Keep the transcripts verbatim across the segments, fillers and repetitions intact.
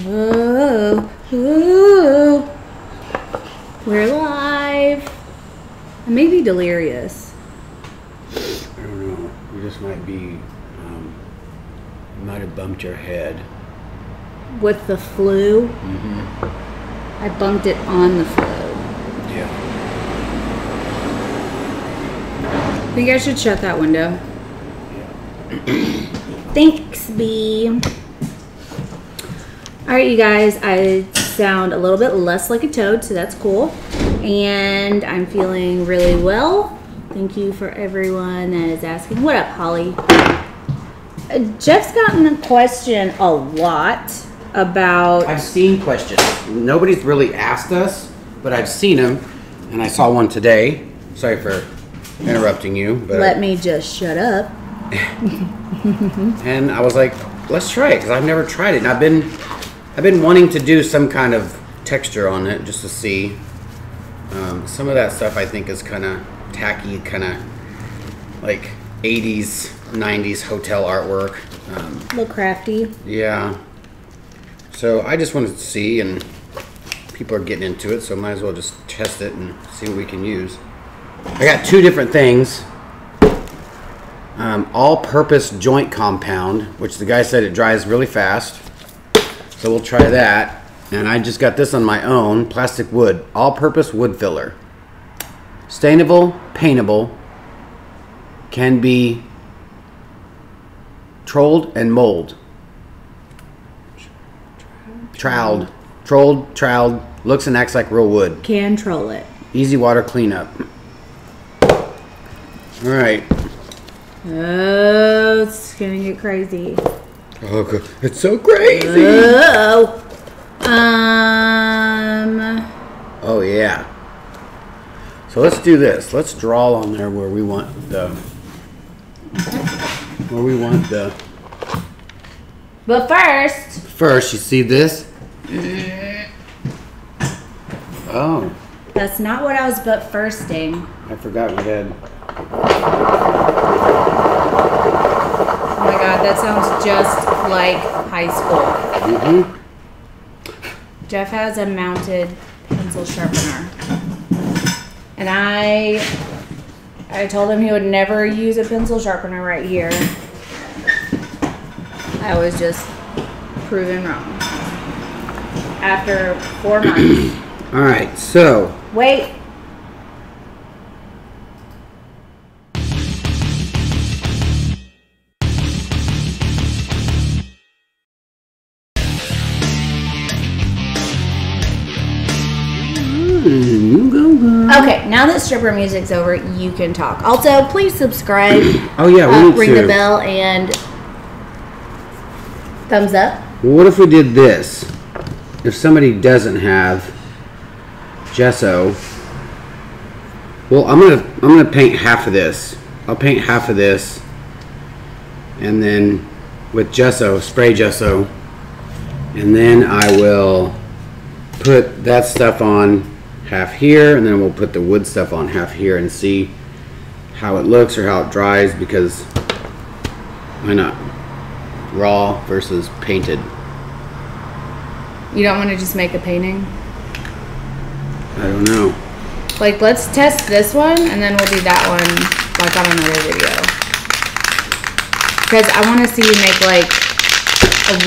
Whoa, whoa. We're alive. I may be delirious. I don't know. You just might be, um, you might have bumped your head. With the flu? Mm-hmm. I bumped it on the flu. Yeah. I think I should shut that window. Yeah. Thanks, B. Alright, you guys, I sound a little bit less like a toad, so that's cool. And I'm feeling really well. Thank you for everyone that is asking. What up, Holly? Uh, Jeff's gotten a question a lot about... I've seen questions. Nobody's really asked us, but I've seen them. And I saw one today. Sorry for interrupting you. But Let me just shut up. And I was like, let's try it, because I've never tried it. And I've been... I've been wanting to do some kind of texture on it just to see. Um, some of that stuff I think is kind of tacky, kind of like eighties, nineties hotel artwork. Um, a little crafty. Yeah. So I just wanted to see, and people are getting into it, so might as well just test it and see what we can use. I got two different things. Um, all-purpose joint compound, which the guy said it dries really fast. So we'll try that. And I just got this on my own, plastic wood, all-purpose wood filler. Stainable, paintable, can be trolled and mold. Trowled. Trolled, trowled, looks and acts like real wood. Can troll it. Easy water cleanup. All right. Oh, it's gonna get crazy. Oh, good. It's so crazy. Oh. Um. Oh, yeah. So let's do this. Let's draw on there where we want the... Where we want the... But first... First, you see this? Oh. That's not what I was but firsting. I forgot we had... Oh my god, that sounds just like high school. Mm-hmm. Jeff has a mounted pencil sharpener. And I I told him he would never use a pencil sharpener right here. I was just proven wrong. After four months. Alright, so. Wait. Okay, now that stripper music's over, you can talk. Also, please subscribe. Oh, yeah, we uh, need ring to. Ring the bell and thumbs up. What if we did this? If somebody doesn't have gesso, well, I'm gonna I'm gonna paint half of this. I'll paint half of this, and then with gesso, spray gesso, and then I will put that stuff on half here, and then we'll put the wood stuff on half here and see how it looks or how it dries, because why not? Raw versus painted. You don't want to just make a painting? I don't know. Like, let's test this one and then we'll do that one like on another video, because I want to see you make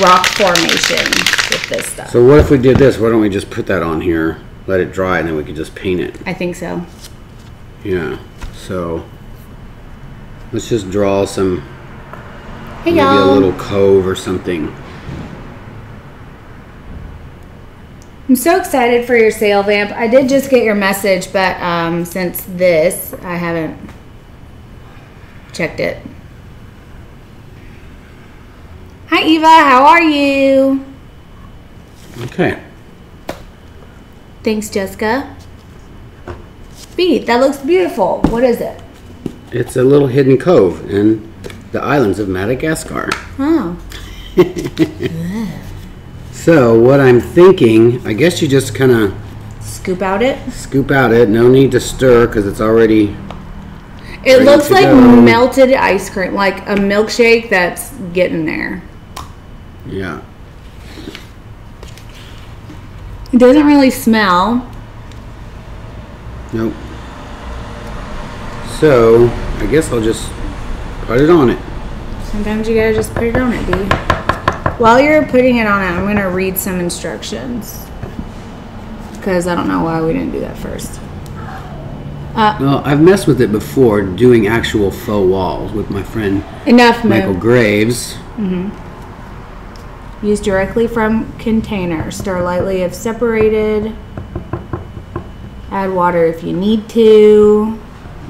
like a rock formation with this stuff. So what if we did this? Why don't we just put that on here? Let it dry, and then we can just paint it. I think so. Yeah. So let's just draw some, hey, maybe a little cove or something. I'm so excited for your sale, Vamp. I did just get your message, but um, since this, I haven't checked it. Hi, Eva. How are you? Okay. Thanks, Jessica. B, that looks beautiful. What is it? It's a little hidden cove in the islands of Madagascar. Oh. So what I'm thinking, I guess you just kind of... Scoop out it? Scoop out it. No need to stir because it's already... It looks like go. melted ice cream, like a milkshake that's getting there. Yeah. It doesn't really smell. Nope. So I guess I'll just put it on it. Sometimes you gotta just put it on it, B. While you're putting it on it, I'm going to read some instructions. Because I don't know why we didn't do that first. Uh, well, I've messed with it before, doing actual faux walls with my friend Enough Michael move. Graves. Mm-hmm. Use directly from container. Stir lightly if separated. Add water if you need to.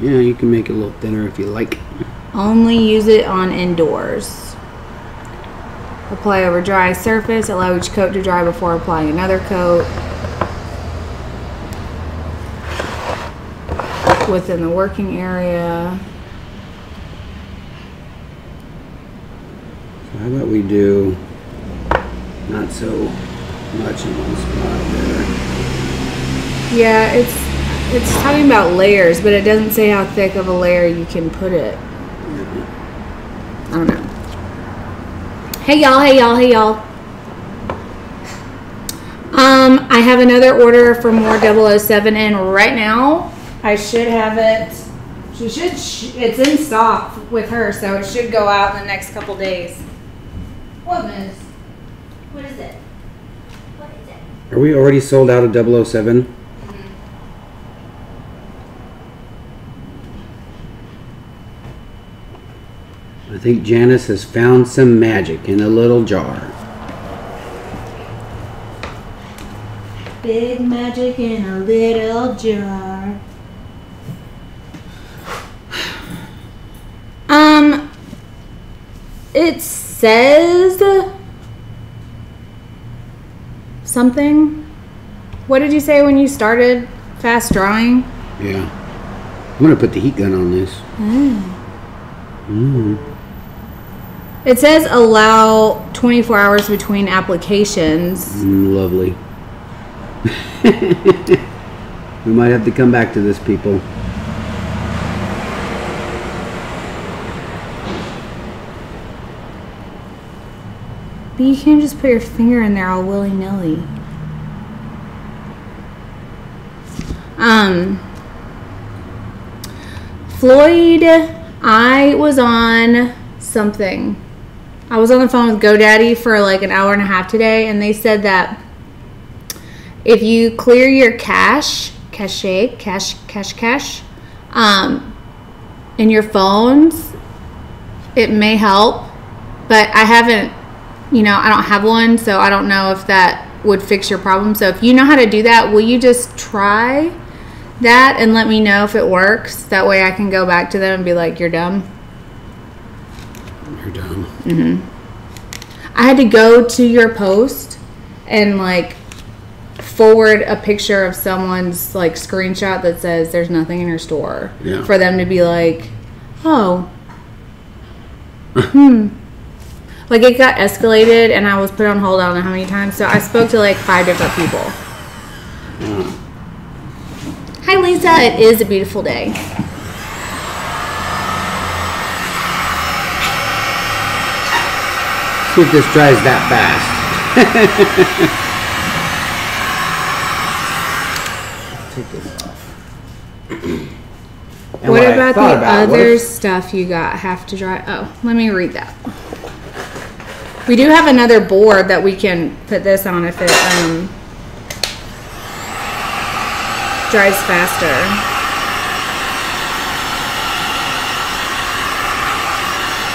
Yeah, you can make it a little thinner if you like. Only use it on indoors. Apply over dry surface. Allow each coat to dry before applying another coat. Within the working area. So how about we do not so much in one spot there? Yeah, it's it's talking about layers, but it doesn't say how thick of a layer you can put it. Mm-hmm. I don't know. Hey y'all, hey y'all, hey y'all. Um, I have another order for more double oh seven in right now. I should have it. She should. Sh it's in stock with her, so it should go out in the next couple days. What is? What is it? What is it? Are we already sold out of double oh seven? I think Janice has found some magic in a little jar. Big magic in a little jar. Um, it says something. What did you say when you started fast drawing? Yeah. I'm going to put the heat gun on this. Oh. Mm. It says allow twenty-four hours between applications. Mm, lovely. We might have to come back to this, people. But you can't just put your finger in there all willy-nilly. Um, Floyd, I was on something. I was on the phone with GoDaddy for like an hour and a half today, and they said that if you clear your cache, cache, cache, cache, cache, um, in your phones, it may help. But I haven't, you know, I don't have one, so I don't know if that would fix your problem. So if you know how to do that, will you just try that and let me know if it works? That way I can go back to them and be like, you're dumb. You're dumb. Mm-hmm. I had to go to your post and like forward a picture of someone's like screenshot that says there's nothing in your store. Yeah. For them to be like, oh, hmm. Like it got escalated and I was put on hold, I don't know how many times. So I spoke to like five different people. Yeah. Hi, Lisa. It is a beautiful day. See if this dries that fast. Take this off. What, what about the about, other if... stuff you got have to dry? Oh, let me read that. We do have another board that we can put this on if it um, dries faster.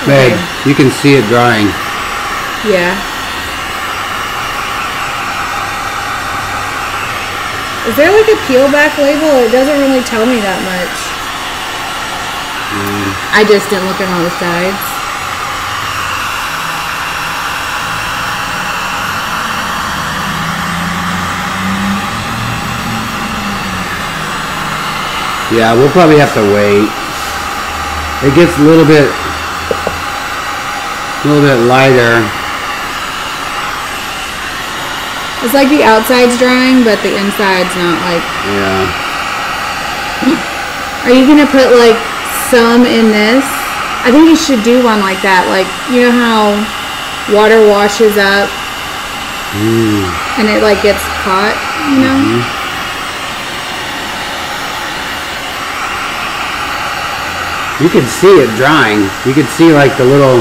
Babe, okay. You can see it drying. Yeah. Is there like a peel back label? It doesn't really tell me that much. Mm. I just didn't look at all the sides. Yeah, we'll probably have to wait. It gets a little bit, a little bit lighter. It's like the outside's drying, but the inside's not like... Yeah. Are you going to put, like, some in this? I think you should do one like that. Like, you know how water washes up Ooh. And it like gets hot, you know? Mm-hmm. You can see it drying. You can see like the little,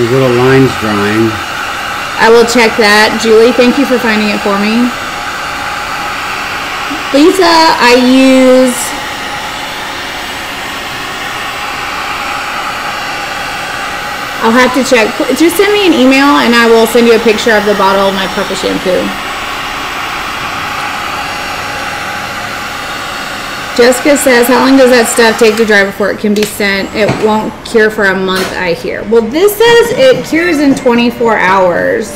these little lines drying. I will check that. Julie, thank you for finding it for me. Lisa, I use I'll have to check. Just send me an email and I will send you a picture of the bottle of my purple shampoo. Jessica says, how long does that stuff take to dry before it can be sent? It won't cure for a month, I hear. Well, this says it cures in twenty-four hours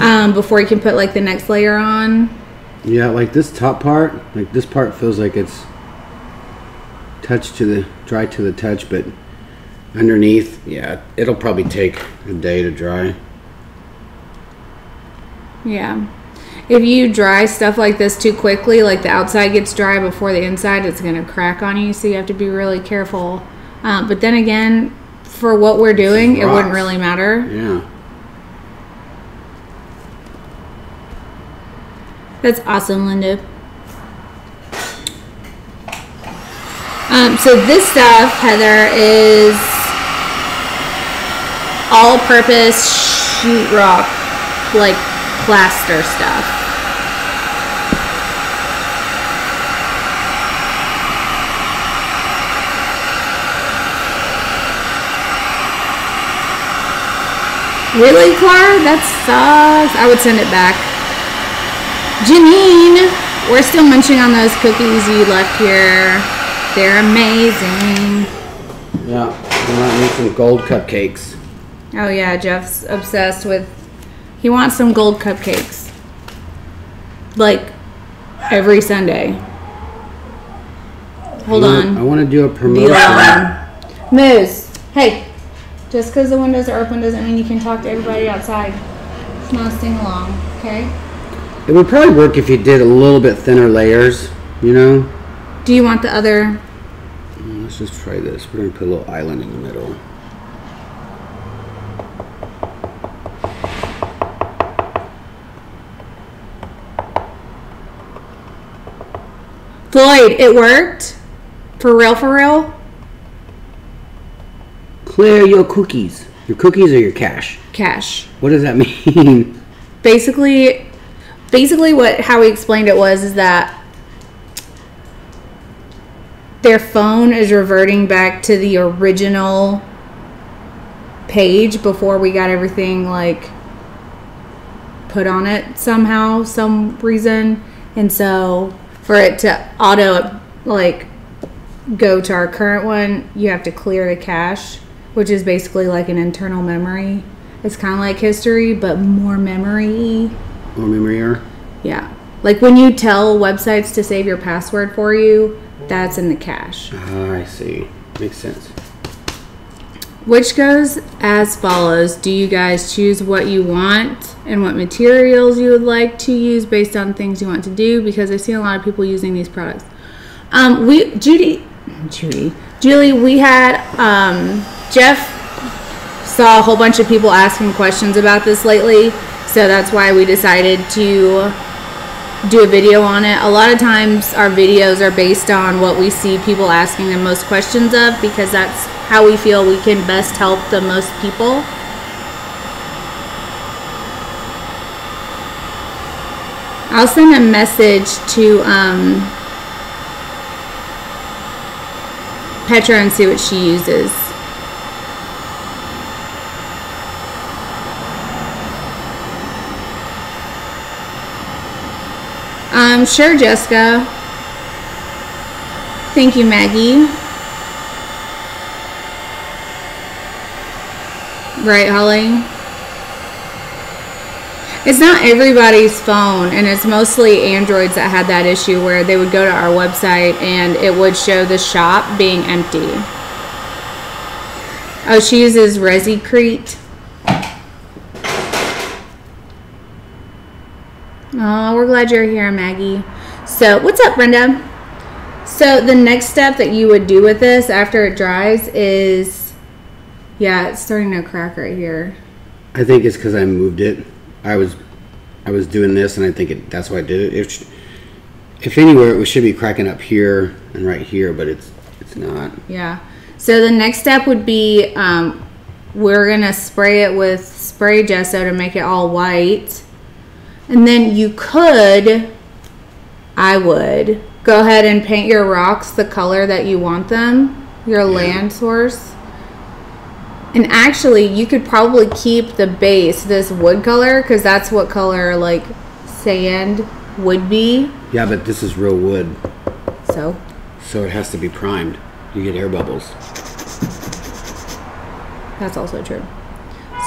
um, before you can put, like, the next layer on. Yeah, like this top part, like this part feels like it's touched to the, dry to the touch, but underneath, yeah, it'll probably take a day to dry. Yeah. If you dry stuff like this too quickly, like the outside gets dry before the inside, it's going to crack on you, so you have to be really careful. Um, but then again, for what we're doing, it wouldn't really matter. Yeah. That's awesome, Linda. Um, so this stuff, Heather, is all-purpose sheetrock, like plaster stuff. Really, Clara? That sucks. I would send it back. Janine, we're still munching on those cookies you left here. They're amazing. Yeah, we might need some gold cupcakes. Oh yeah, Jeff's obsessed with, he wants some gold cupcakes. Like, every Sunday. Hold I want, on. I want to do a promotion. Moose, hey, just because the windows are open doesn't mean you can talk to everybody outside. It's not a sing-along, okay? It would probably work if you did a little bit thinner layers, you know? Do you want the other? Let's just try this. We're going to put a little island in the middle. Floyd, it worked? For real, for real? Clear your cookies. Your cookies or your cash? Cash. What does that mean? Basically, basically what how he explained it was is that their phone is reverting back to the original page before we got everything like put on it somehow, some reason. And so for it to auto like go to our current one, you have to clear the cache, which is basically like an internal memory. It's kind of like history, but more memory. More memory-er? Yeah. Like when you tell websites to save your password for you, that's in the cache. Ah, I see. Makes sense. Which goes as follows. Do you guys choose what you want and what materials you would like to use based on things you want to do? Because I've seen a lot of people using these products. Um, we, Judy, Judy, Julie, we had, um, Jeff saw a whole bunch of people asking questions about this lately. So that's why we decided to do a video on it. A lot of times our videos are based on what we see people asking the most questions of, because that's how we feel we can best help the most people. I'll send a message to um, Petra and see what she uses. Um, sure, Jessica. Thank you, Maggie. Right, Holly? It's not everybody's phone, and it's mostly Androids that had that issue where they would go to our website and it would show the shop being empty. Oh, she uses ResiCrete. Oh, we're glad you're here, Maggie. So, what's up, Brenda? So, the next step that you would do with this after it dries is, yeah, it's starting to crack right here. I think it's because I moved it. I was I was doing this, and I think it, that's why I did it. If if anywhere, it should be cracking up here and right here, but it's it's not. Yeah. So the next step would be um, we're gonna spray it with spray gesso to make it all white, and then you could, I would go ahead and paint your rocks the color that you want them, your yeah. land source. And actually, you could probably keep the base this wood color, because that's what color like sand would be. Yeah, but this is real wood. So. So it has to be primed. You get air bubbles. That's also true.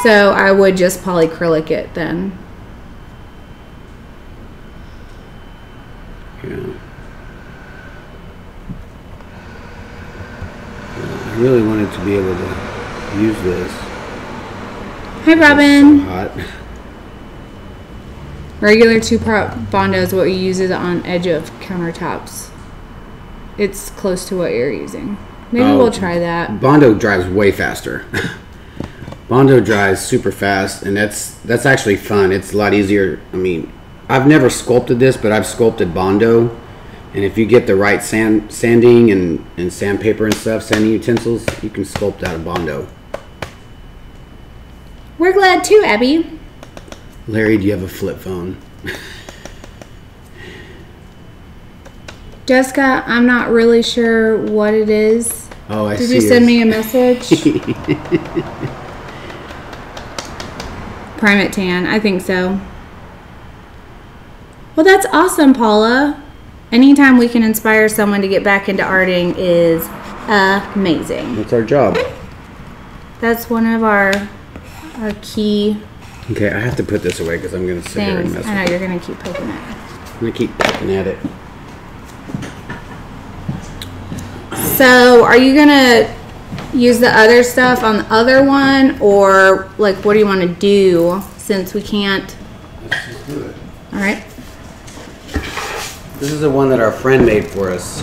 So I would just polyacrylic it then. Yeah. Yeah, I really wanted to be able to use this. Hi, Robin. So hot. Regular two-part Bondo is what we use it on edge of countertops. It's close to what you're using. Maybe oh, we'll try that. Bondo dries way faster. Bondo dries super fast, and that's that's actually fun. It's a lot easier. I mean, I've never sculpted this, but I've sculpted Bondo, and if you get the right sand sanding and, and sandpaper and stuff, sanding utensils, you can sculpt out of Bondo. We're glad too, Abby. Larry, do you have a flip phone? Jessica, I'm not really sure what it is. Oh, I see. Did you send me a message? Primate tan, I think so. Well, that's awesome, Paula. Anytime we can inspire someone to get back into arting is amazing. That's our job. That's one of our, our key. Okay, I have to put this away because I'm going to sit here and mess with it. I know, you're going to keep poking at it. I'm going to keep poking at it. So are you gonna use the other stuff on the other one, or like what do you want to do since we can't? Let's just do it. All right. This is the one that our friend made for us.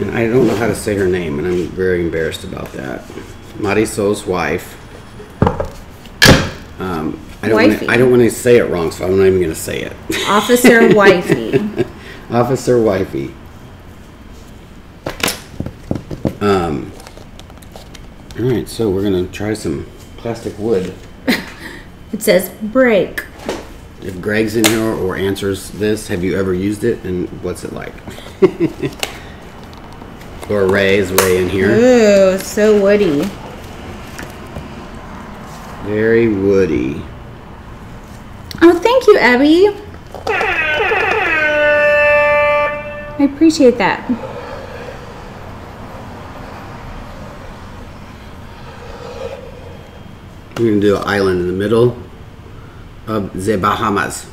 And I don't know how to say her name, and I'm very embarrassed about that. Marisol's wife. Um, I don't wanna, I don't want to say it wrong, so I'm not even going to say it. Officer Wifey. Officer Wifey. Um, all right, so we're gonna try some plastic wood. It says break. If Greg's in here or answers this, have you ever used it, and what's it like? Or Ray, is Ray in here? Ooh, so woody. Very woody. Oh, thank you, Abby. I appreciate that. We're going to do an island in the middle of the Bahamas.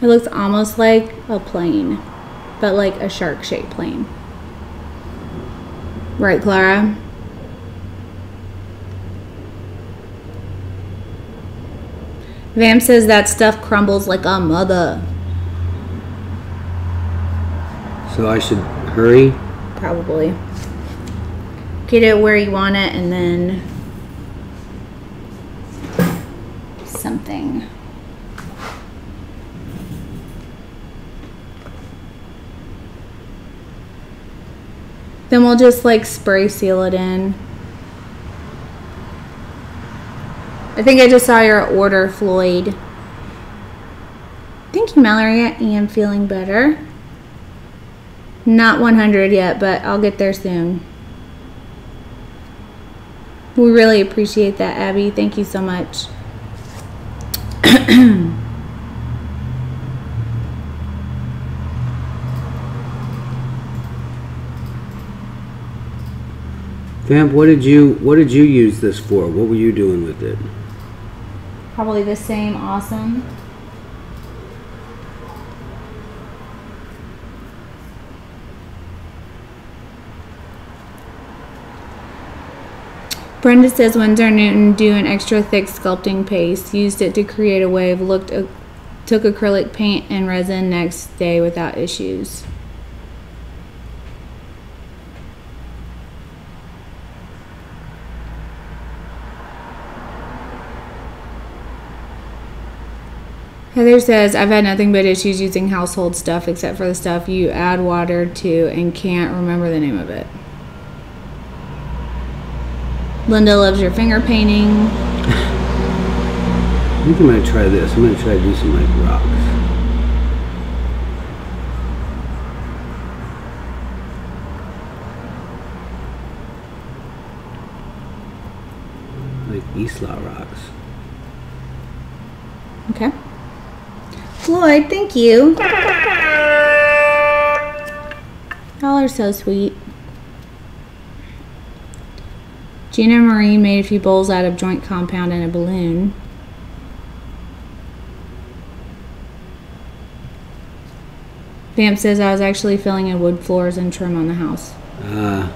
It looks almost like a plane, but like a shark-shaped plane. Right, Clara? Vam says that stuff crumbles like a mother. So I should hurry? Probably. Get it where you want it, and then something. Then we'll just like spray seal it in. I think I just saw your order, Floyd. Thank you, Mallory. I am feeling better. Not one hundred yet, but I'll get there soon. We really appreciate that, Abby. Thank you so much. Vamp, what did you what did you use this for? What were you doing with it? Probably the same awesome. Brenda says Winsor Newton do an extra thick sculpting paste. Used it to create a wave. Looked, uh, took acrylic paint and resin next day without issues. Heather says, I've had nothing but issues using household stuff except for the stuff you add water to and can't remember the name of it. Linda loves your finger painting. I think I'm going to try this. I'm going to try to do some like rocks. Like Isla rocks. Okay. Floyd, thank you. Y'all are so sweet. Gina Marie made a few bowls out of joint compound and a balloon. Vamp says, I was actually filling in wood floors and trim on the house. Uh,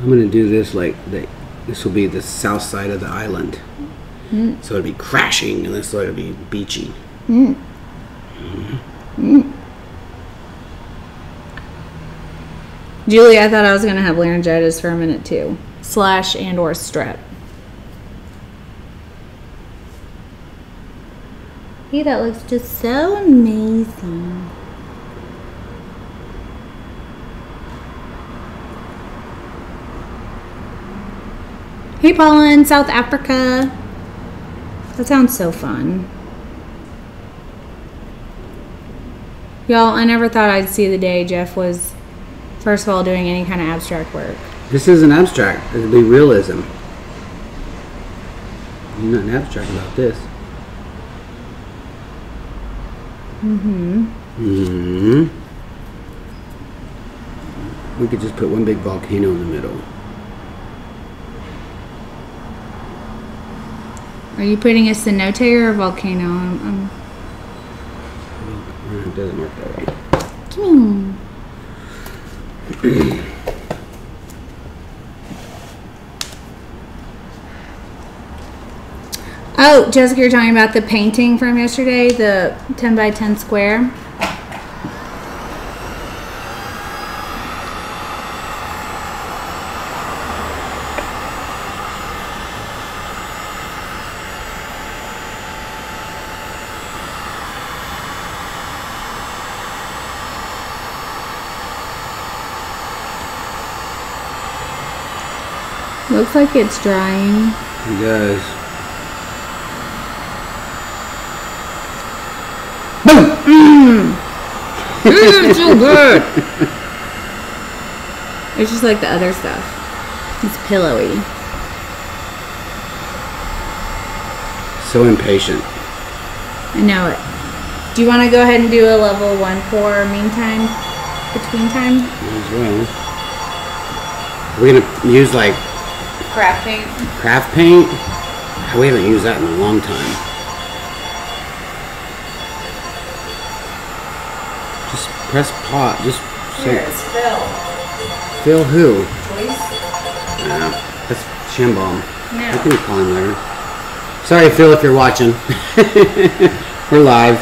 I'm going to do this like, the, this will be the south side of the island. Mm. So it'll be crashing and this will be beachy. Mm. Mm-hmm. Mm. Julie, I thought I was going to have laryngitis for a minute too. Slash and or strep. Hey, that looks just so amazing. Hey, Paulin, South Africa. That sounds so fun. Y'all, I never thought I'd see the day Jeff was, first of all, doing any kind of abstract work. This isn't abstract. It'll be realism. There's nothing abstract about this. Mm-hmm. Mm-hmm. We could just put one big volcano in the middle. Are you putting a cenote or a volcano? I'm, I'm... It doesn't work that way. Come on. Oh, Jessica, you're talking about the painting from yesterday, the ten by ten square. Looks like it's drying. It does. Boom! Mmm! It's so good! It's just like the other stuff. It's pillowy. So impatient. I know it. Do you want to go ahead and do a level one for meantime? Between time? As well. We're going to use like craft paint. Craft paint? We haven't used that in a long time. Just press pot. Just say. Here, it's Phil. Phil who? Please? No, that's Shambom. No. I can call him later. Sorry, Phil, if you're watching. We're live.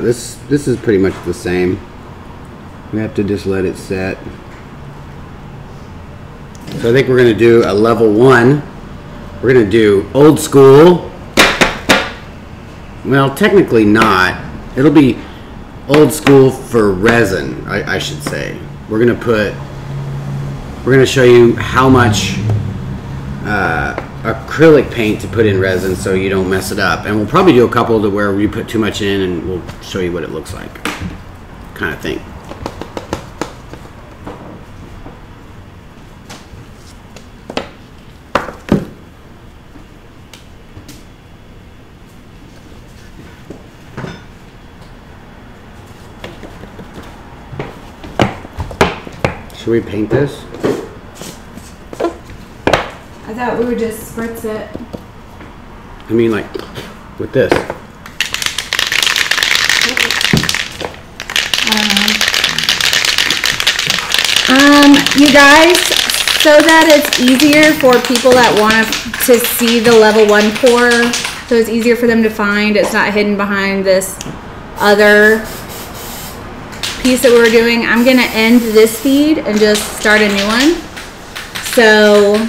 This this is pretty much the same. We have to just let it set. So I think we're gonna do a level one. We're gonna do old school. Well, technically not. It'll be old school for resin, I, I should say. We're gonna put. We're gonna show you how much uh, acrylic paint to put in resin so you don't mess it up, and we'll probably do a couple to where we put too much in and we'll show you what it looks like, kind of thing. Should we paint this? I thought we would just spritz it. I mean, like, with this. Um, you guys, so that it's easier for people that want to see the level one pour so it's easier for them to find. It's not hidden behind this other piece that we were doing. I'm going to end this feed and just start a new one. So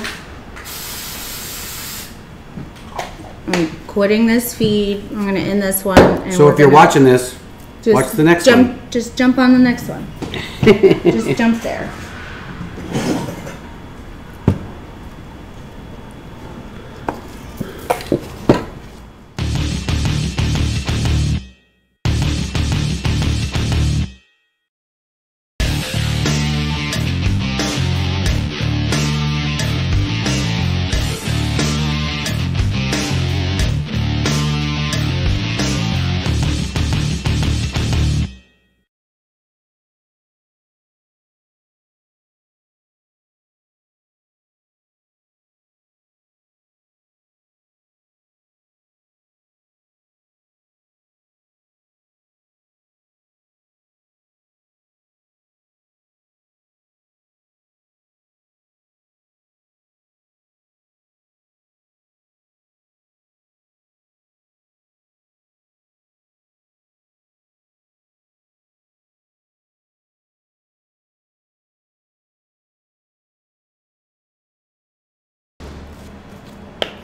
I'm quitting this feed. I'm going to end this one. And so if you're watching this, watch the next jump, one. Just jump on the next one. Just jump there.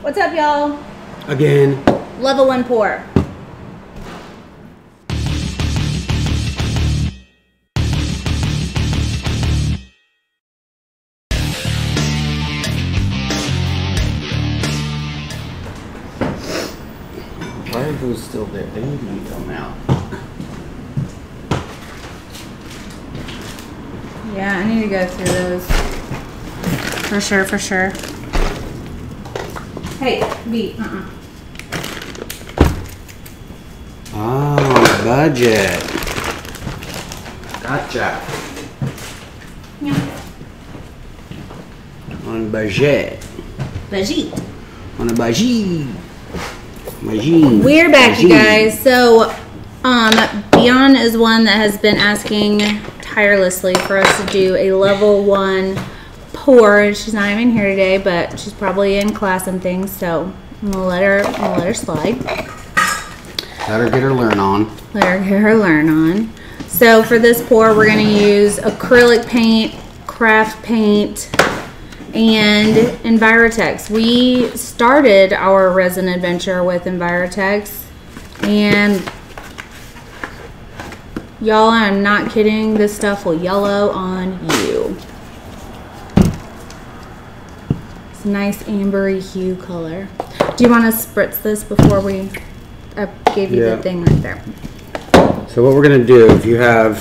What's up, y'all? Again. Level one pour. Why are those still there? They need to be come out. Yeah, I need to go through those. For sure, for sure. Hey, B. Uh-uh. Oh, budget. Gotcha. Yeah. On budget. Budget. On a budget. Budget. We're back, budget. You guys. So, um, Beyond is one that has been asking tirelessly for us to do a level one. Poor, she's not even here today, but she's probably in class and things, so I'm gonna let her, I'm gonna let her slide. Let her get her learn on. Let her get her learn on. So for this pour, we're gonna use acrylic paint, craft paint, and Envirotex. We started our resin adventure with Envirotex, and y'all, I'm not kidding, this stuff will yellow on you. Nice ambery hue color. Do you want to spritz this before we I gave you yeah. the thing right there? So what we're going to do, if you have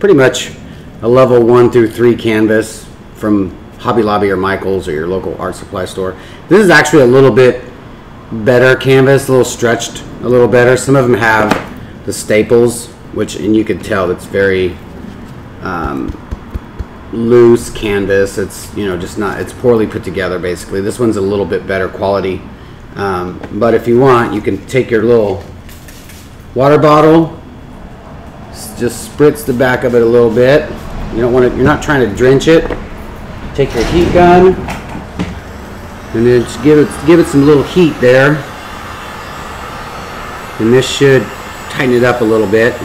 pretty much a level one through three canvas from Hobby Lobby or Michael's or your local art supply store, this is actually a little bit better canvas, a little stretched, a little better. Some of them have the staples, which, and you can tell that's very um, loose canvas. It's, you know, just not, it's poorly put together basically. This one's a little bit better quality, um, but if you want, you can take your little water bottle, just spritz the back of it a little bit. You don't want to, you're not trying to drench it. Take your heat gun and then just give it give it some little heat there, and this should tighten it up a little bit.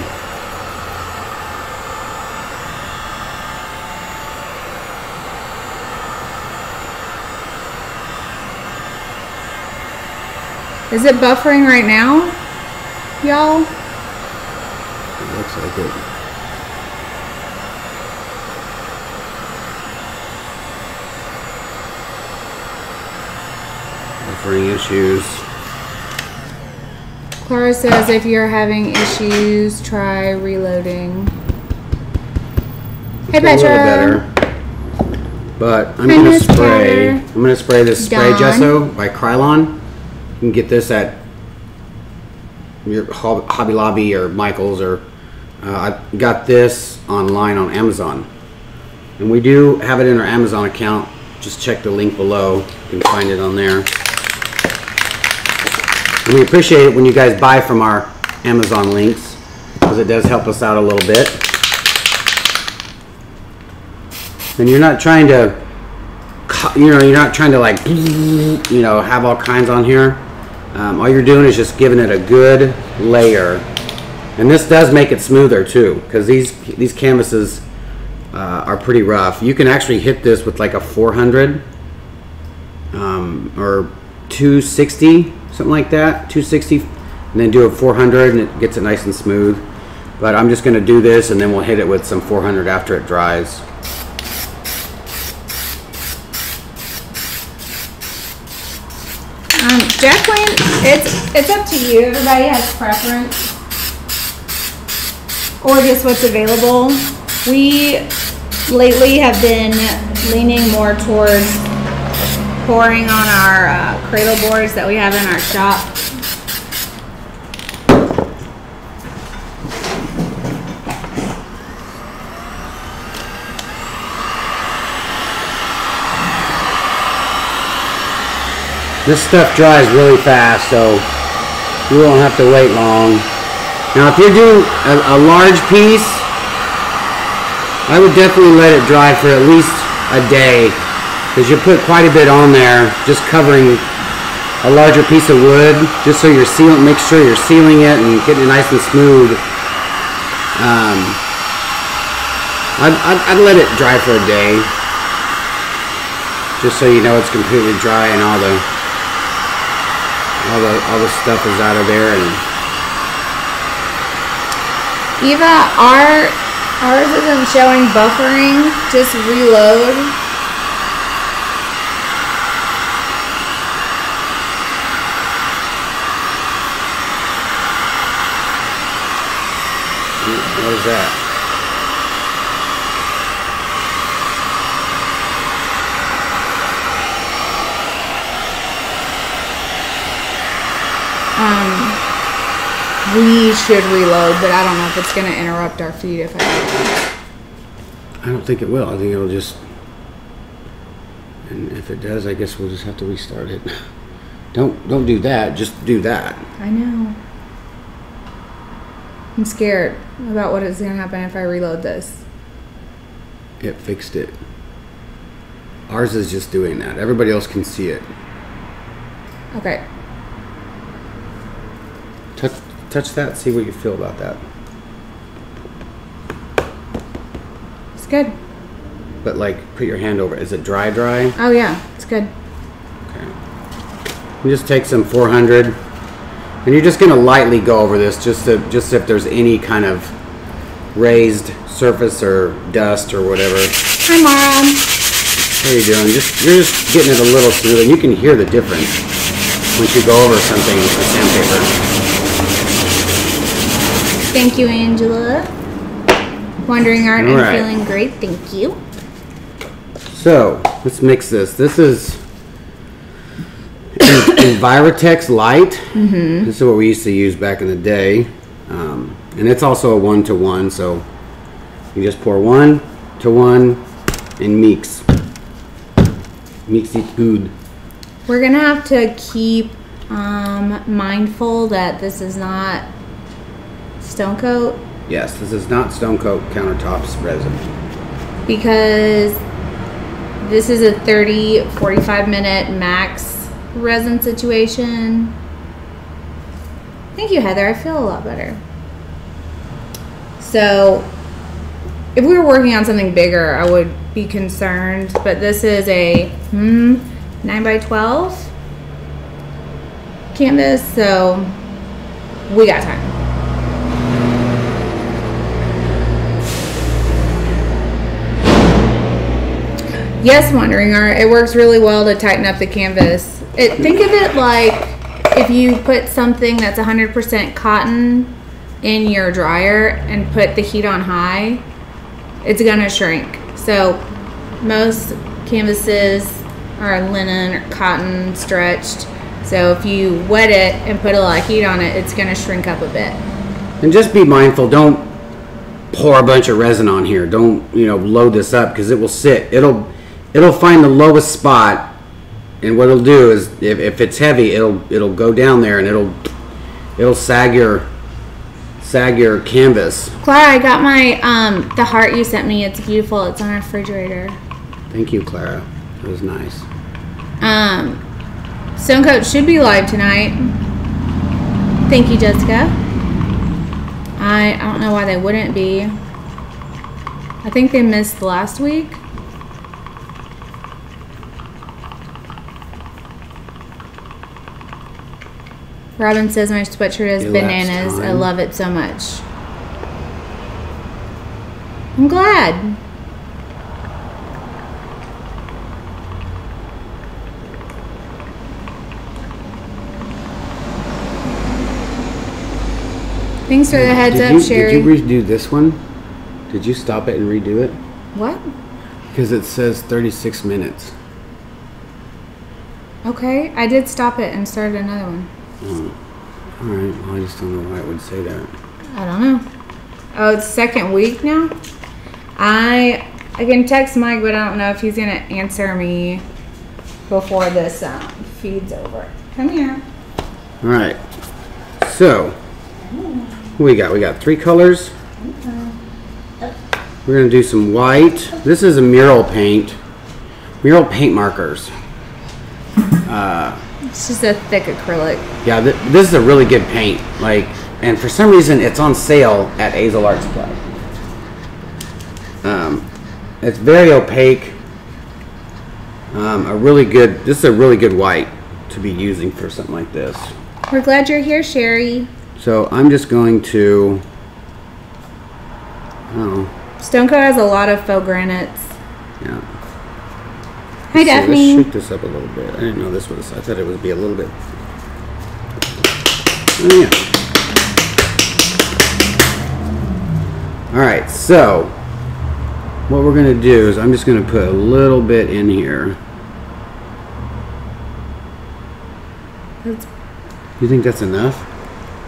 Is it buffering right now, y'all? It looks like it. Buffering issues. Clara says if you're having issues, try reloading. It's hey, Petra. But I'm going to spray. Better. I'm going to spray this Dawn. Spray gesso by Krylon. You can get this at your Hobby Lobby or Michael's, or uh, I got this online on Amazon, and we do have it in our Amazon account. Just check the link below; you can find it on there. And we appreciate it when you guys buy from our Amazon links, because it does help us out a little bit. And you're not trying to, you know, you're not trying to like, you know, have all kinds on here. Um, all you're doing is just giving it a good layer. And this does make it smoother too, because these these canvases uh, are pretty rough. You can actually hit this with like a four hundred um, or two sixty, something like that, two sixty, and then do a four hundred and it gets it nice and smooth. But I'm just going to do this and then we'll hit it with some four hundred after it dries. Um, Jacqueline, it's, it's up to you. Everybody has preference, or just what's available. We lately have been leaning more towards pouring on our uh, cradle boards that we have in our shop. This stuff dries really fast, so you won't have to wait long. Now if you're doing a, a large piece, I would definitely let it dry for at least a day, because you put quite a bit on there just covering a larger piece of wood, just so you're sealing, make sure you're sealing it and getting it nice and smooth. Um, I'd, I'd, I'd let it dry for a day, just so you know it's completely dry and all the all the, all the stuff is out of there. And Eva, our, ours isn't showing buffering, just reload. What is that? We should reload, but I don't know if it's going to interrupt our feed. If I don't. I don't think it will. I think it'll just, and if it does, I guess we'll just have to restart it. Don't don't do that. Just do that. I know. I'm scared about what is going to happen if I reload this. It fixed it. Ours is just doing that. Everybody else can see it. Okay. Tuck. Touch that, see what you feel about that. It's good. But like, put your hand over it. Is it dry dry? Oh yeah, it's good. Okay. You just take some four hundred and you're just gonna lightly go over this just to, just if there's any kind of raised surface or dust or whatever. Hi Mom. How you doing? Just, you're just getting it a little smoother. You can hear the difference once you go over something with the sandpaper. Thank you, Angela. Wandering art and right. Feeling great. Thank you. So let's mix this. This is Envirotex Light. Mm-hmm. This is what we used to use back in the day, um, and it's also a one-to-one. So you just pour one to one and mix. Mix it good. We're gonna have to keep um, mindful that this is not Stone Coat? Yes, this is not Stone Coat Countertops Resin. Because this is a thirty, forty-five minute max resin situation. Thank you, Heather. I feel a lot better. So, if we were working on something bigger, I would be concerned. But this is a hmm, nine by twelve canvas, so we got time. Yes, Wandering Art, it works really well to tighten up the canvas. It, think of it like if you put something that's one hundred percent cotton in your dryer and put the heat on high, it's gonna shrink. So most canvases are linen or cotton stretched. So if you wet it and put a lot of heat on it, it's gonna shrink up a bit. And just be mindful, don't pour a bunch of resin on here. Don't, you know, load this up because it will sit. It'll It'll find the lowest spot, and what it'll do is, if, if it's heavy, it'll it'll go down there and it'll it'll sag your sag your canvas. Clara, I got my um the heart you sent me. It's beautiful. It's on our refrigerator. Thank you, Clara. It was nice. Um, Stone Coat should be live tonight. Thank you, Jessica. I, I don't know why they wouldn't be. I think they missed last week. Robin says my sweatshirt is bananas. Time. I love it so much. I'm glad. Thanks for the heads up, Sherry. Did you redo this one? Did you stop it and redo it? What? Because it says thirty-six minutes. Okay, I did stop it and started another one. Oh. All right, well, I just don't know why it would say that. I don't know. Oh, it's second week now? I, I can text Mike, but I don't know if he's going to answer me before this um, feed's over. Come here. All right. So, what we got? We got three colors. We're going to do some white. This is a mural paint. Mural paint markers. Uh, it's just a thick acrylic. Yeah, th this is a really good paint. Like, and for some reason, it's on sale at Azel Art Club. Um, it's very opaque. Um, a really good. This is a really good white to be using for something like this. We're glad you're here, Sherry. So I'm just going to. Oh. Stone Coat has a lot of faux granites. Yeah. Hi, so Daphne. Let's shoot this up a little bit. I didn't know this was. I thought it would be a little bit. Yeah. All right. So what we're going to do is I'm just going to put a little bit in here. That's. You think that's enough?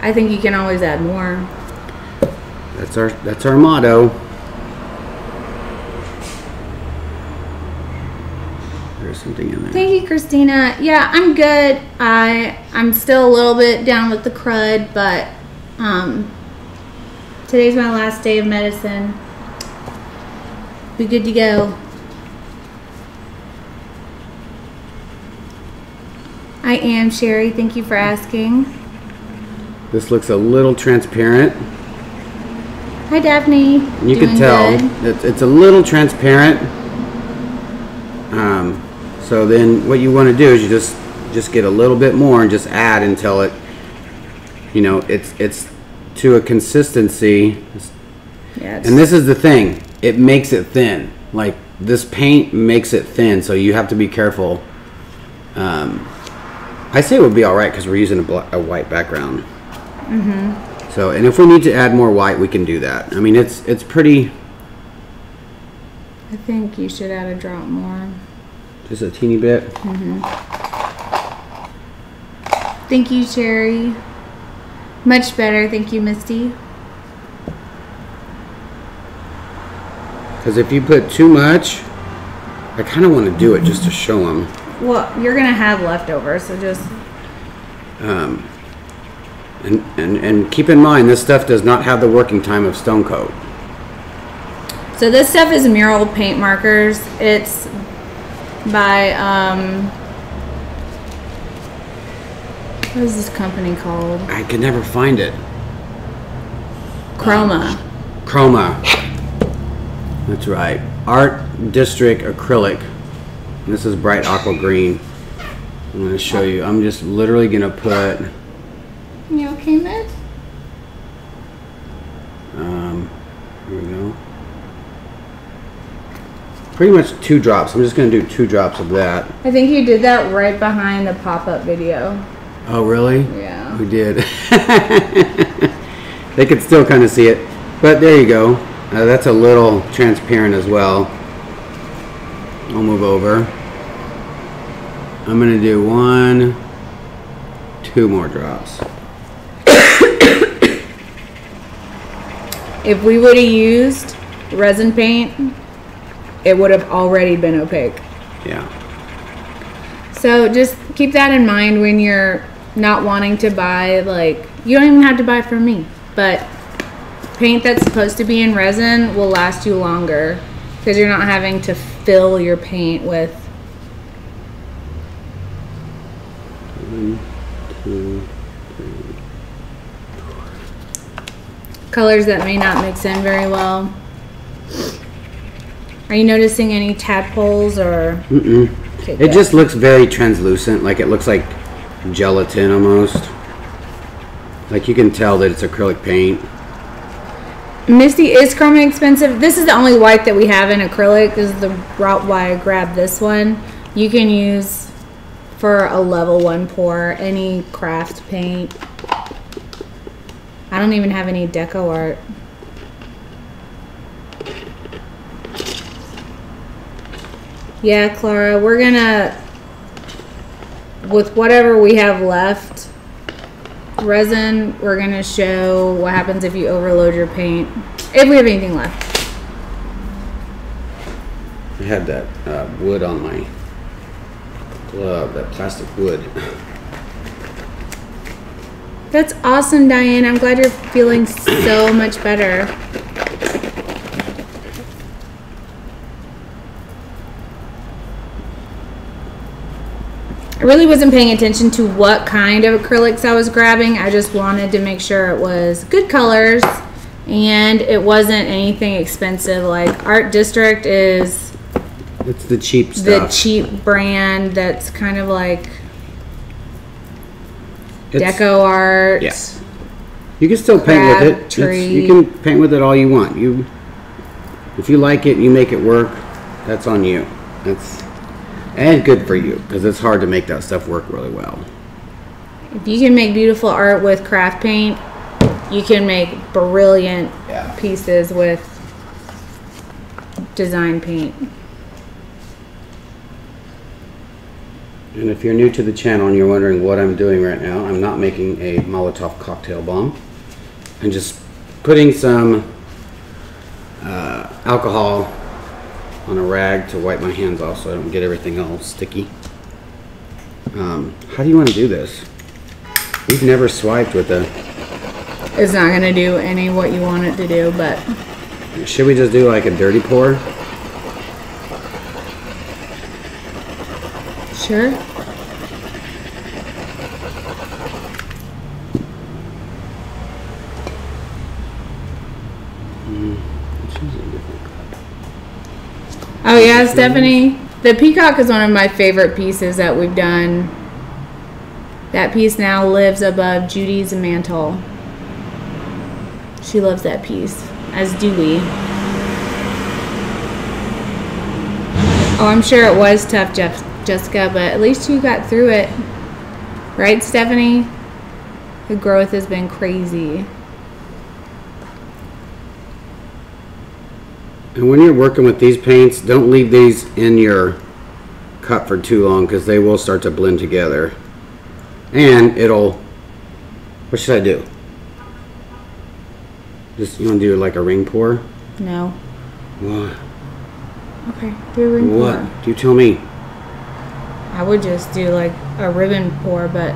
I think you can always add more. That's our. That's our motto. Something in there. Thank you, Christina. Yeah, I'm good. I I'm still a little bit down with the crud, but um, today's my last day of medicine. Be good to go. I am, Sherry. Thank you for asking. This looks a little transparent. Hi, Daphne. You Doing can tell it's, it's a little transparent. Um. So then what you want to do is you just just get a little bit more and just add until it, you know, it's it's to a consistency. Yeah, and this is the thing. It makes it thin. Like this paint makes it thin, so you have to be careful. Um, I say it would be all right because we're using a, black, a white background. Mm-hmm. So, and if we need to add more white, we can do that. I mean, it's it's pretty. I think you should add a drop more. Just a teeny bit. Mm-hmm. Thank you, Sherry. Much better. Thank you, Misty. Because if you put too much, I kind of want to do it just to show them. Well, you're going to have leftovers, so just... Um, and, and, and keep in mind, this stuff does not have the working time of Stone Coat. So this stuff is mural paint markers. It's... by um what is this company called? I could never find it. Chroma. Um, Chroma. That's right. Art District acrylic. And this is bright aqua green. I'm gonna show you. I'm just literally gonna put. You okay, Miss? Um. Here we go. Pretty much two drops. I'm just going to do two drops of that. I think you did that right behind the pop-up video. Oh, really? Yeah. We did. They could still kind of see it. But there you go. Uh, that's a little transparent as well. I'll move over. I'm going to do one, two more drops. If we would have used resin paint... it would have already been opaque. Yeah. So just keep that in mind when you're not wanting to buy, like, you don't even have to buy from me, but paint that's supposed to be in resin will last you longer because you're not having to fill your paint with. One, two, three, colors that may not mix in very well. Are you noticing any tadpoles or? Mm-mm. Okay, it just looks very translucent. Like it looks like gelatin almost. Like you can tell that it's acrylic paint. Misty, is Chroma expensive? This is the only white that we have in acrylic. This is the route why I grabbed this one. You can use for a level one pour any craft paint. I don't even have any Deco Art. Yeah, Clara, we're gonna, with whatever we have left, resin, we're gonna show what happens if you overload your paint. If we have anything left. I had that uh, wood on my glove, that plastic wood. That's awesome, Diane. I'm glad you're feeling so much better. I really wasn't paying attention to what kind of acrylics I was grabbing. I just wanted to make sure it was good colors and it wasn't anything expensive. Like Art District is it's the cheap stuff. The cheap brand that's kind of like it's, Deco Art. Yes. You can still paint with it. You can paint with it all you want. You, if you like it and you make it work, that's on you. That's and good for you, because it's hard to make that stuff work really well. If you can make beautiful art with craft paint, you can make brilliant yeah. pieces with design paint. And if you're new to the channel and you're wondering what I'm doing right now, I'm not making a Molotov cocktail bomb. I'm just putting some uh, alcohol on a rag to wipe my hands off so I don't get everything all sticky. Um, how do you want to do this? We've never swiped with a... It's not going to do any what you want it to do, but... Should we just do like a dirty pour? Sure. Oh yeah, Stephanie, the peacock is one of my favorite pieces that we've done. That piece now lives above Judy's mantle. She loves that piece, as do we. Oh, I'm sure it was tough, Jeff, Jessica, but at least you got through it. Right, Stephanie? The growth has been crazy. And when you're working with these paints, don't leave these in your cup for too long because they will start to blend together. And it'll, what should I do? Just, you want to do like a ring pour? No. What? Okay, do a ring what? pour. What? You tell me. I would just do like a ribbon pour, but...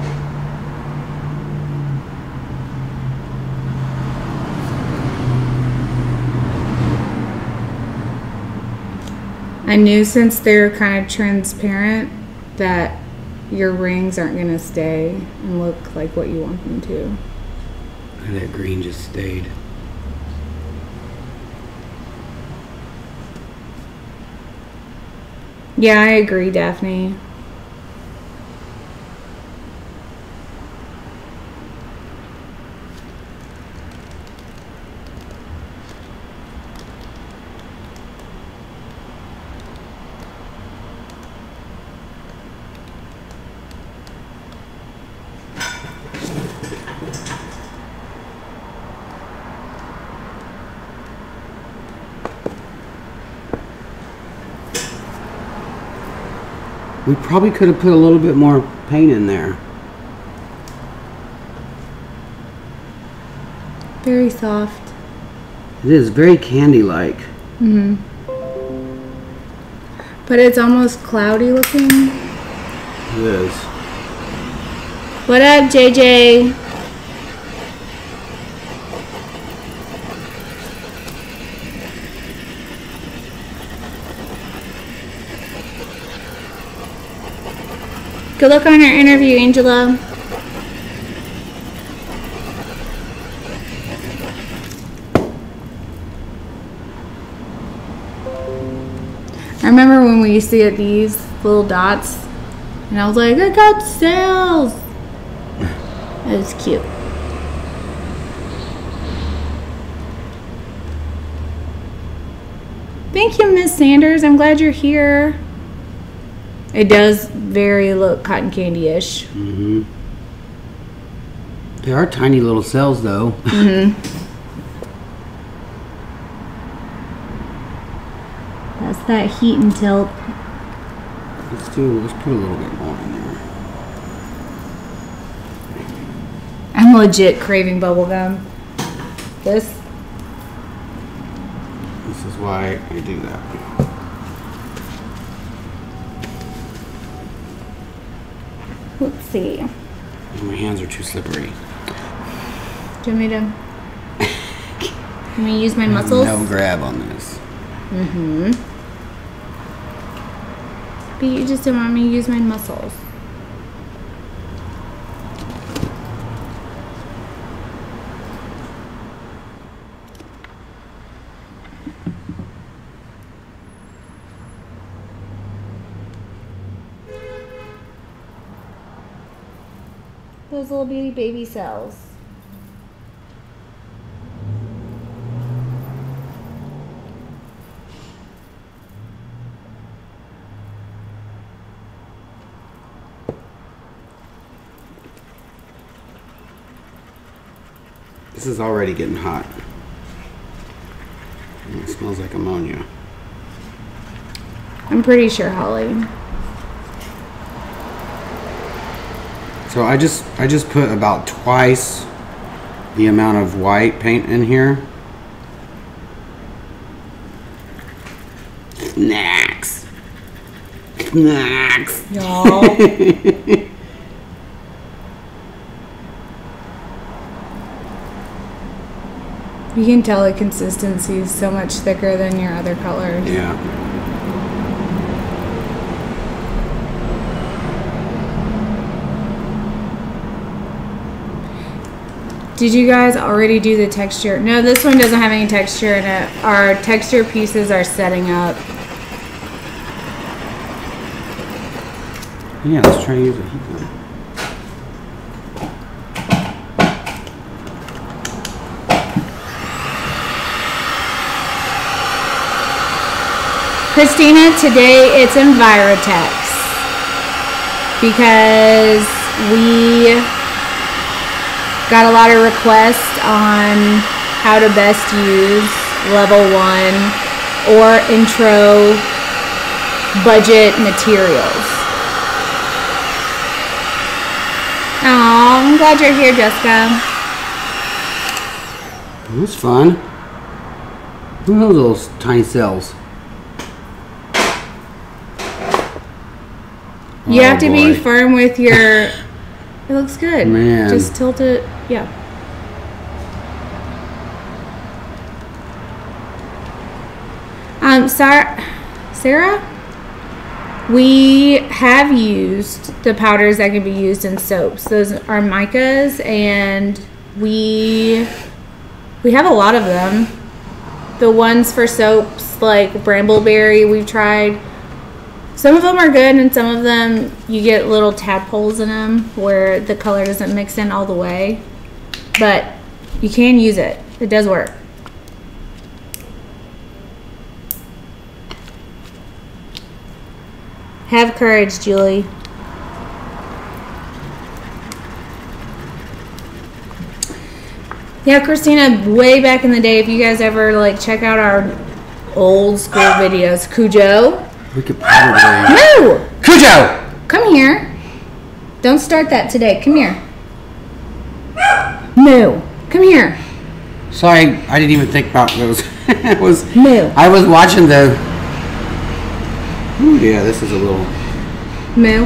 I knew since they're kind of transparent that your rings aren't going to stay and look like what you want them to. And that green just stayed. Yeah, I agree, Daphne. We probably could have put a little bit more paint in there. Very soft. It is very candy-like. Mm-hmm. But it's almost cloudy looking. It is. What up, J J? Good luck on our interview, Angela. remember when we used to get these little dots, and I was like, I got sales. It was cute. Thank you, Miss Sanders. I'm glad you're here. It does very look cotton candy-ish. Mm-hmm. They are tiny little cells, though. Mm-hmm. That's that heat and tilt. Let's do. Let's put a little bit more in there. I'm legit craving bubblegum. This. This is why I do that. Let's see. My hands are too slippery. Do you want me to? Can we use my muscles? No grab on this. Mm-hmm. But you just don't want me to use my muscles. Those little beauty baby cells. This is already getting hot. It smells like ammonia. I'm pretty sure, Holly. So I just I just put about twice the amount of white paint in here. Snacks, snacks, y'all. You can tell the consistency is so much thicker than your other colors. Yeah. Did you guys already do the texture? No, this one doesn't have any texture in it. Our texture pieces are setting up. Yeah, let's try to use a heat gun. Christina, today it's Envirotex because we got a lot of requests on how to best use level one or intro budget materials. Oh, I'm glad you're here, Jessica. It was fun. Look at those little tiny cells. You oh, have to boy. be firm with your... It looks good. Man. Just tilt it. Yeah. Um, Sarah, Sarah, we have used the powders that can be used in soaps. Those are micas, and we we have a lot of them. The ones for soaps, like Brambleberry, we've tried. Some of them are good, and some of them you get little tadpoles in them where the color doesn't mix in all the way. But you can use it. It does work. Have courage, Julie. Yeah, Christina, way back in the day, if you guys ever like check out our old school videos, Cujo. We could probably... No! Cujo! Come here. Don't start that today. Come here. No. Come here. Sorry, I didn't even think about those. it was... No. I was watching the... Ooh, yeah, this is a little... Moo.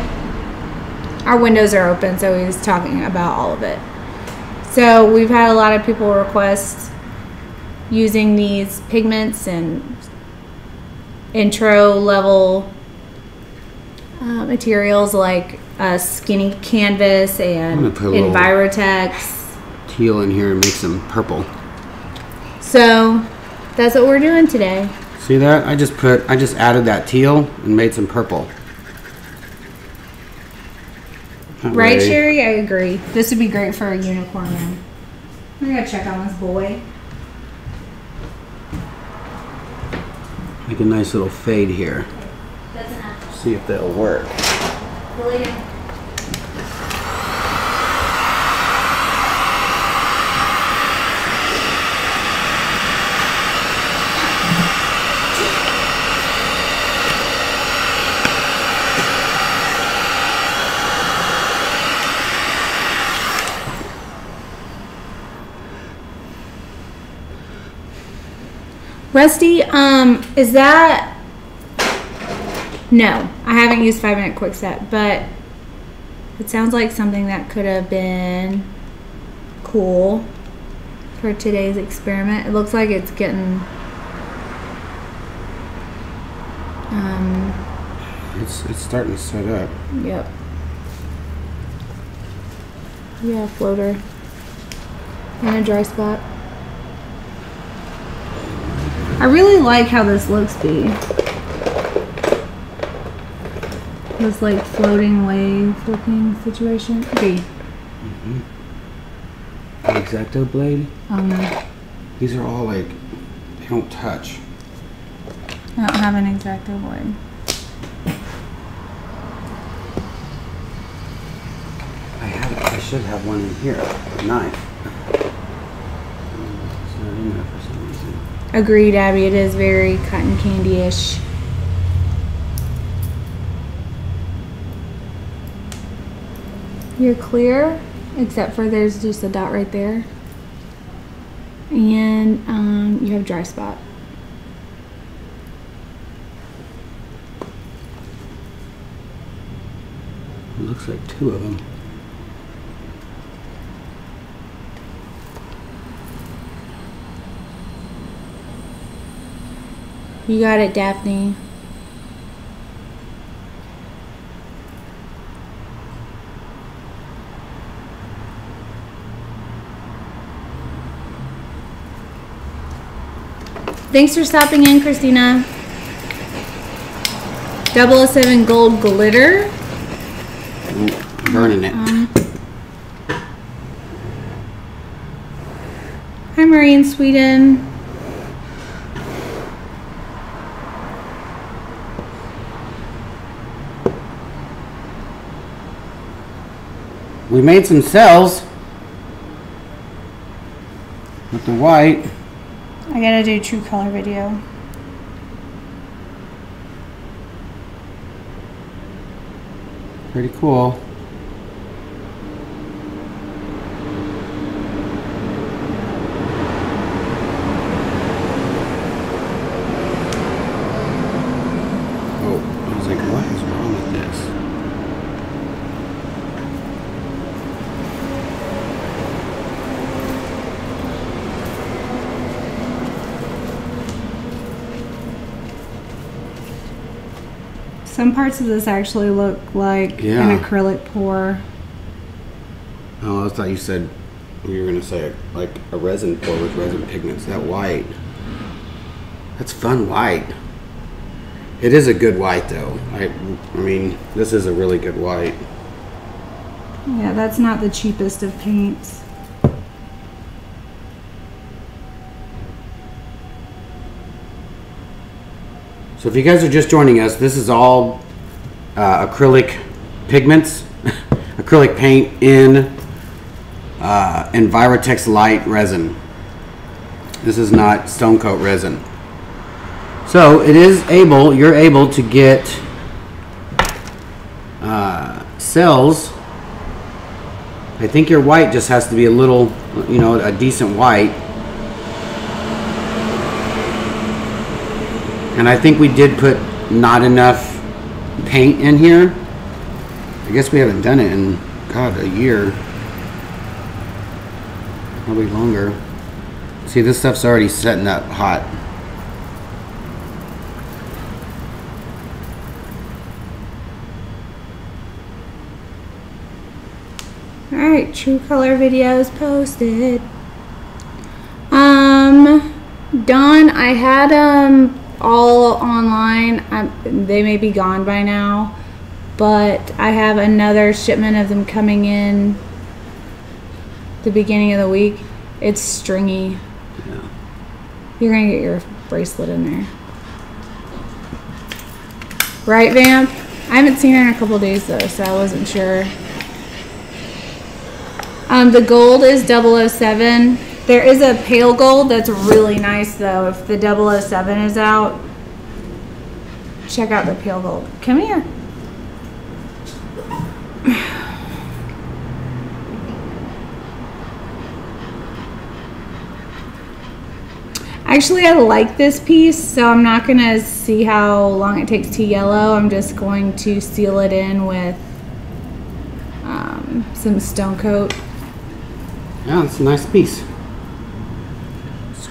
Our windows are open, so he was talking about all of it. So we've had a lot of people request using these pigments and... intro level uh, materials like uh, skinny canvas and Envirotex. Teal in here and make some purple. So that's what we're doing today. See that? I just put, I just added that teal and made some purple. Not right, really. Sherry? I agree. This would be great for a unicorn room. I'm gonna check on this boy. Make a nice little fade here. That's enough. See if that'll work. Brilliant. Rusty, um, is that, no, I haven't used five minute quick set, but it sounds like something that could have been cool for today's experiment. It looks like it's getting, um, it's, it's starting to set up. Yep. Yeah, floater in a dry spot. I really like how this looks, B. This like floating wave looking situation. B. Mm-hmm. The X-Acto blade? Oh no. These are all like, they don't touch. I don't have an X-Acto blade. I have, I should have one in here, a knife. It's not in there for some reason. Agreed, Abby. It is very cotton candy-ish. You're clear, except for there's just a dot right there. And um, you have a dry spot. It looks like two of them. You got it, Daphne. Thanks for stopping in, Christina. double oh seven gold glitter. I'm burning it. Um, hi, Marie in Sweden. We made some cells with the white. I gotta do true color video. Pretty cool. Some parts of this actually look like yeah. an acrylic pour. Oh, I thought you said you were going to say like a resin pour with resin pigments. That white. That's fun white. It is a good white though. I, I mean, this is a really good white. Yeah, that's not the cheapest of paints. So if you guys are just joining us, this is all uh, acrylic pigments, acrylic paint in uh, Envirotex light resin. This is not Stone Coat resin. So it is able, you're able to get uh, cells. I think your white just has to be a little, you know, a decent white. And I think we did put not enough paint in here. I guess we haven't done it in, God, a year. Probably longer. See, this stuff's already setting up hot. All right, true color videos posted. Um, Don, I had, um, all online. I'm, they may be gone by now, but I have another shipment of them coming in the beginning of the week. It's stringy. Yeah. You're gonna get your bracelet in there. Right, Vamp? I haven't seen her in a couple days though, so I wasn't sure. Um, the gold is double oh seven. There is a pale gold that's really nice though. If the double oh seven is out, check out the pale gold. Come here. Actually, I like this piece, so I'm not gonna see how long it takes to yellow. I'm just going to seal it in with um, some Stone Coat. Yeah, it's a nice piece.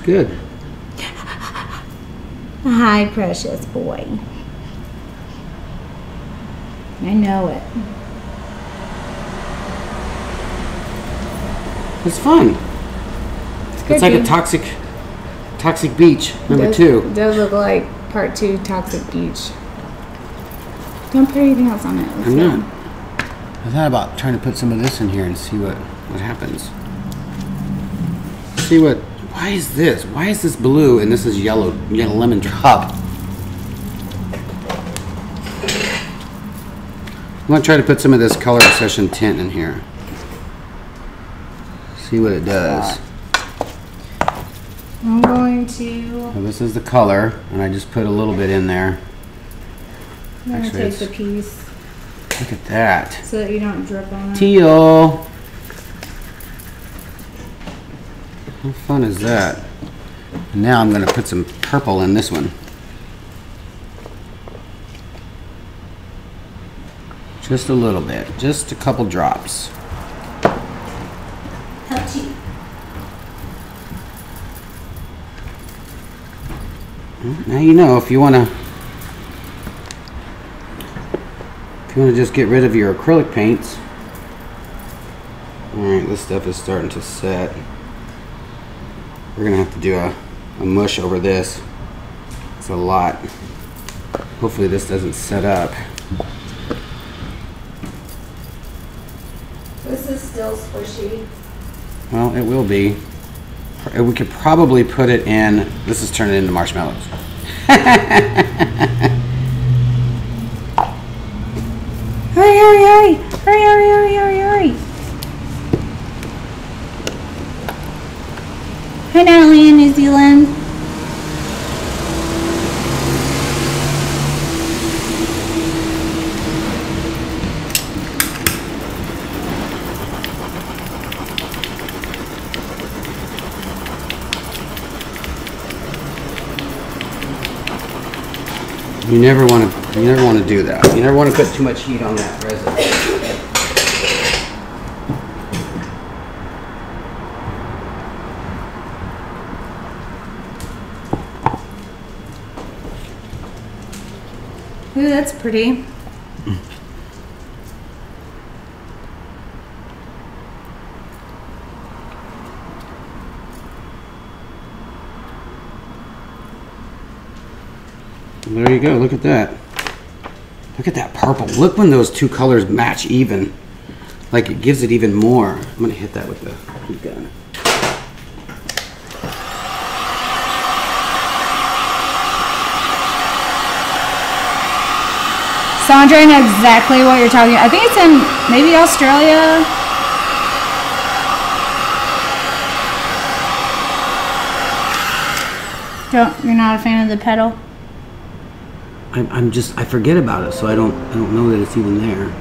Good. Hi, precious boy. I know it. It's fun. It's, good, it's like dude. a toxic, toxic beach number does, two. It does look like part two, toxic beach. Don't put anything else on it. Let's I'm go. not. I thought about trying to put some of this in here and see what what happens. See what. Why is this? Why is this blue and this is yellow? Yellow lemon drop. I'm gonna try to put some of this color obsession tint in here. See what it does. I'm going to. So this is the color, and I just put a little bit in there. I'm gonna Actually, take the piece. Look at that. So that you don't drip on it. Teal. How fun is that? Now I'm going to put some purple in this one. Just a little bit. Just a couple drops. Touchy. Now you know if you want to if you want to just get rid of your acrylic paints. All right, this stuff is starting to set. We're gonna have to do a, a mush over this. It's a lot. Hopefully this doesn't set up. This is still squishy. Well, it will be. We could probably put it in, this is turning into marshmallows. Hurry, hurry, hurry, hurry, hurry, hurry, hurry, hurry. Hi Natalie in New Zealand. You never want to you never want to do that. You never want to put too much heat on that resin. Ooh, that's pretty. Mm. There you go. Look at that. Look at that purple. Look when those two colors match even. Like it gives it even more. I'm going to hit that with the heat gun. Sandra, I know exactly what you're talking about. I think it's in maybe Australia. Don't you're not a fan of the pedal? I'm I'm just I forget about it, so I don't I don't know that it's even there.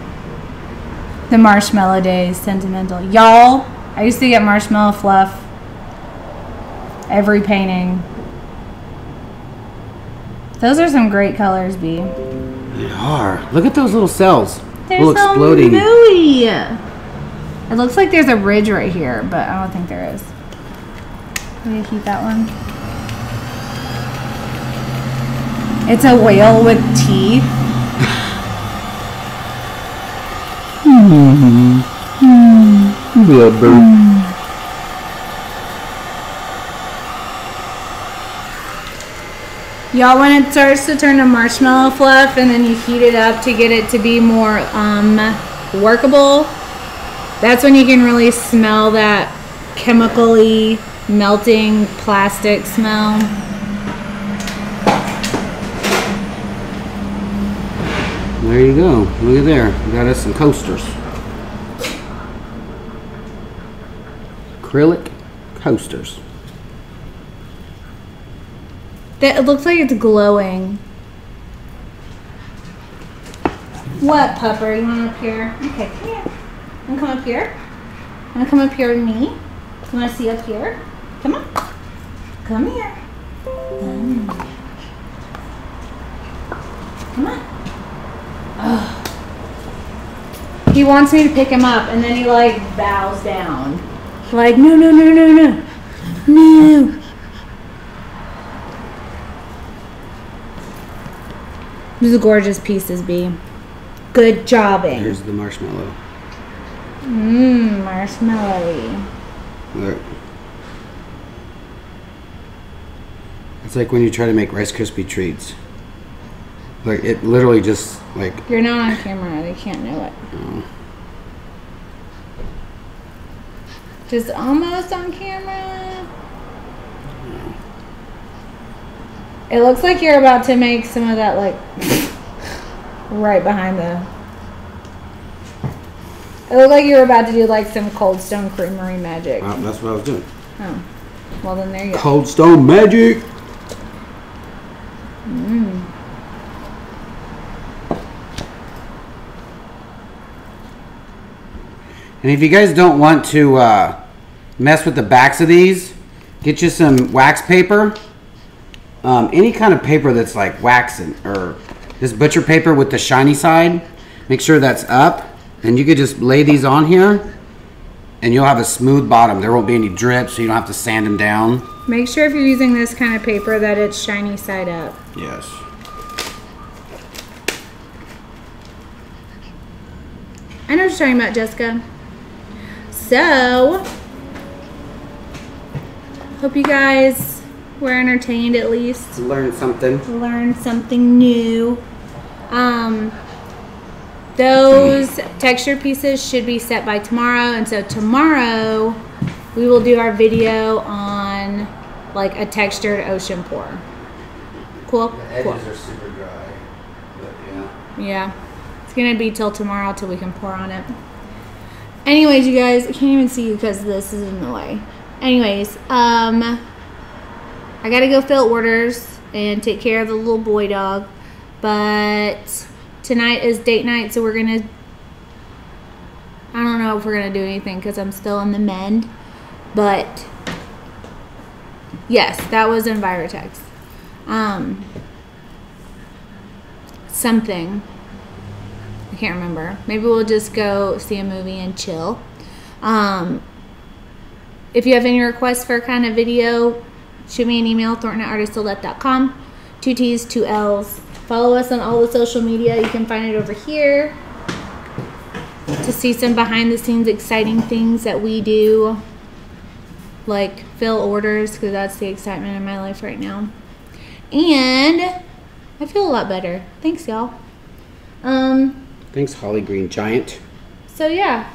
The marshmallow days, sentimental. Y'all, I used to get marshmallow fluff every painting. Those are some great colors, B. They are. Look at those little cells. They're little so exploding. Mooey. It looks like there's a ridge right here, but I don't think there is. Can we keep that one? It's a whale with teeth. Mm-hmm. Mm-hmm. Blubber. Mm-hmm. Y'all, when it starts to turn to marshmallow fluff and then you heat it up to get it to be more um, workable, that's when you can really smell that chemically melting plastic smell. There you go. Look at there. We got us some coasters. Acrylic coasters. That, it looks like it's glowing. What, Pupper? You want up here? Okay, come here. You want to come up here? You want to come up here with me? You want to see up here? Come on. Come here. Come on. Come on. Oh. He wants me to pick him up, and then he, like, bows down. Like, no, no, no, no, no. No. These are gorgeous pieces, B. Good jobbing. Here's the marshmallow. Mmm, marshmallowy. Look. It's like when you try to make Rice Krispie treats. Like, it literally just, like... You're not on camera. They can't know it. No. Just almost on camera. No. It looks like you're about to make some of that, like, right behind the... It looked like you were about to do, like, some Cold Stone Creamery magic. Wow, that's what I was doing. Oh. Well, then there you go. Cold Stone magic! Mmm. And if you guys don't want to uh, mess with the backs of these, get you some wax paper. Um, any kind of paper that's like waxing, or this butcher paper with the shiny side. Make sure that's up. And you could just lay these on here and you'll have a smooth bottom. There won't be any drips, so you don't have to sand them down. Make sure if you're using this kind of paper that it's shiny side up. Yes. I know what you're talking about, Jessica. So, hope you guys were entertained at least. Learn something. Learn something new. Um, those mm. texture pieces should be set by tomorrow. And so tomorrow we will do our video on like a textured ocean pour. Cool? The edges cool. are super dry. But yeah. Yeah. It's going to be till tomorrow till we can pour on it. Anyways, you guys, I can't even see you because this is in the way. Anyways, um, I got to go fill orders and take care of the little boy dog. But tonight is date night, so we're going to, I don't know if we're going to do anything because I'm still on the mend. But, yes, that was Envirotex. Um, something. I can't remember. Maybe we'll just go see a movie and chill. Um, if you have any requests for a kind of video, shoot me an email, Thornton at artist till death dot com. Two T's, two L's. Follow us on all the social media. You can find it over here to see some behind-the-scenes exciting things that we do, like fill orders, because that's the excitement in my life right now. And I feel a lot better. Thanks, y'all. Um... Thanks, Holly Green Giant. So, yeah.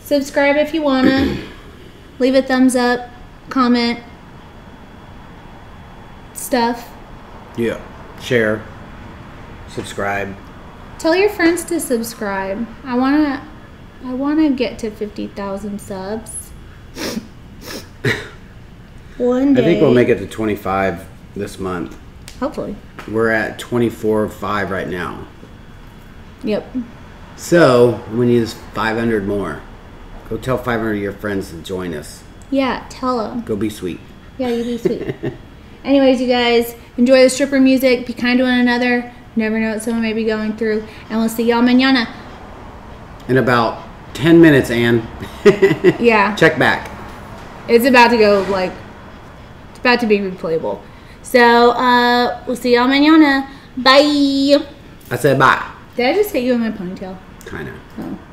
Subscribe if you want to. Leave a thumbs up. Comment. Stuff. Yeah. Share. Subscribe. Tell your friends to subscribe. I want to I want to get to fifty thousand subs. One day. I think we'll make it to twenty-five this month. Hopefully. We're at twenty-four point five right now. Yep. So, we need five hundred more. Go tell five hundred of your friends to join us. Yeah, tell them. Go be sweet. Yeah, you be sweet. Anyways, you guys, enjoy the stripper music. Be kind to one another. Never know what someone may be going through. And we'll see y'all mañana. In about ten minutes, Ann. Yeah. Check back. It's about to go, like, it's about to be replayable. So, uh, we'll see y'all mañana. Bye. I said bye. Did I just hit you in my ponytail? Kinda. Oh.